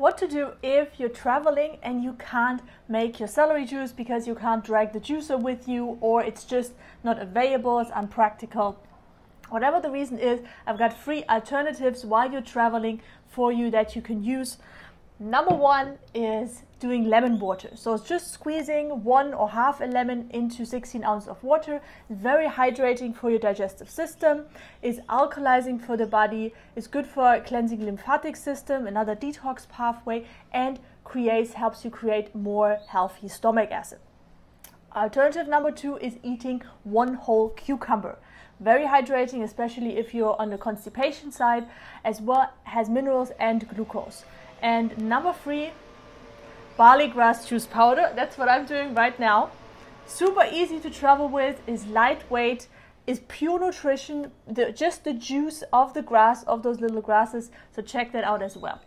what to do if you're traveling and you can't make your celery juice because you can't drag the juicer with you, or it's just not available, it's unpractical. Whatever the reason is, I've got free alternatives while you're traveling for you that you can use. Number one is doing lemon water. So it's just squeezing one or half a lemon into 16 ounces of water. It's very hydrating for your digestive system. It's alkalizing for the body. It's good for cleansing lymphatic system, another detox pathway, and helps you create more healthy stomach acid. Alternative number two is eating one whole cucumber. Very hydrating, especially if you're on the constipation side, as well as minerals and glucose. And number three, barley grass juice powder. That's what I'm doing right now. Super easy to travel with, is lightweight, is pure nutrition, just the juice of the grass, of those little grasses. So check that out as well.